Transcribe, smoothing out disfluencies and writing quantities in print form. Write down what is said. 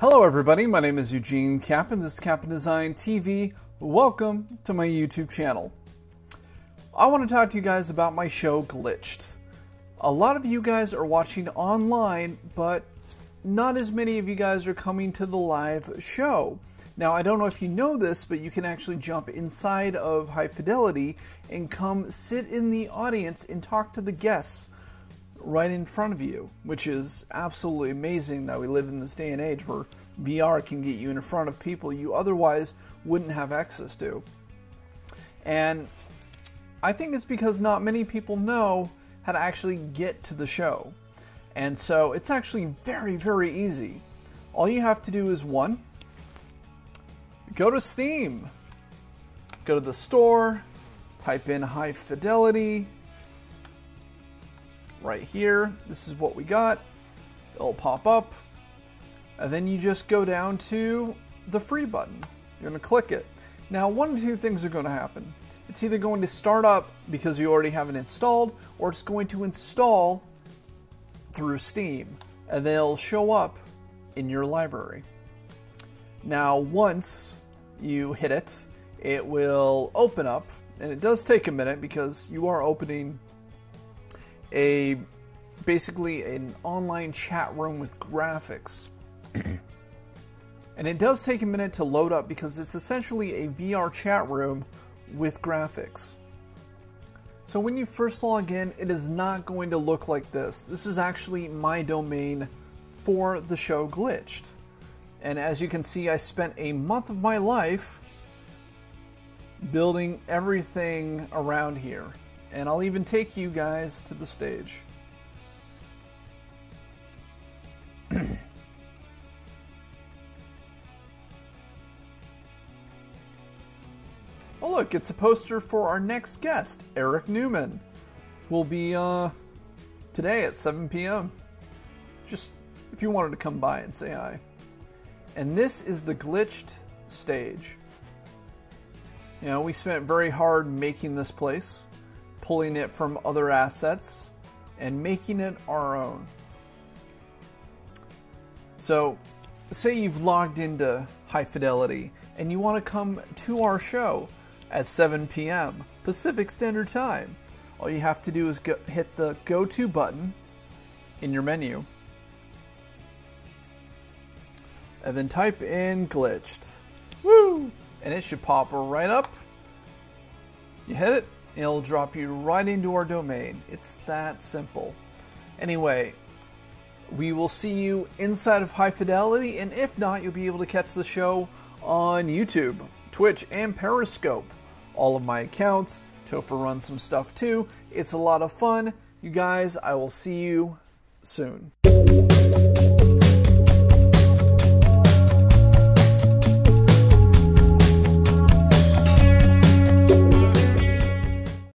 Hello everybody, my name is Eugene Capon, this is Capon Design TV. Welcome to my YouTube channel. I want to talk to you guys about my show Glitched. A lot of you guys are watching online, but not as many of you guys are coming to the live show. Now, I don't know if you know this, but you can actually jump inside of High Fidelity and come sit in the audience and talk to the guests right in front of you, which is absolutely amazing that we live in this day and age where VR can get you in front of people you otherwise wouldn't have access to. And I think it's because not many people know how to actually get to the show. And so it's actually very, very easy. All you have to do is one, go to Steam, go to the store, type in High Fidelity. Right here, this is what we got. It'll pop up, and then you just go down to the free button. You're going to click it. Now, one of two things are going to happen. It's either going to start up because you already have it installed, or it's going to install through Steam, and they'll show up in your library. Now, once you hit it, it will open up, and it does take a minute because you are opening basically an online chat room with graphics. And it does take a minute to load up because it's essentially a VR chat room with graphics. So when you first log in, it is not going to look like this. This is actually my domain for the show Glitched. And as you can see, I spent a month of my life building everything around here. And I'll even take you guys to the stage. Oh look, it's a poster for our next guest, Eric Newman, who will be today at 7 p.m. Just if you wanted to come by and say hi. And this is the Glitched stage. You know, we spent very hard making this place, pulling it from other assets and making it our own. So say you've logged into High Fidelity and you want to come to our show at 7 p.m. Pacific Standard Time. All you have to do is hit the Go To button in your menu and then type in Glitched. Woo! And it should pop right up. You hit it. It'll drop you right into our domain. It's that simple. Anyway, we will see you inside of High Fidelity, and if not, you'll be able to catch the show on YouTube, Twitch, and Periscope. All of my accounts. Topher runs some stuff too. It's a lot of fun. You guys, I will see you soon.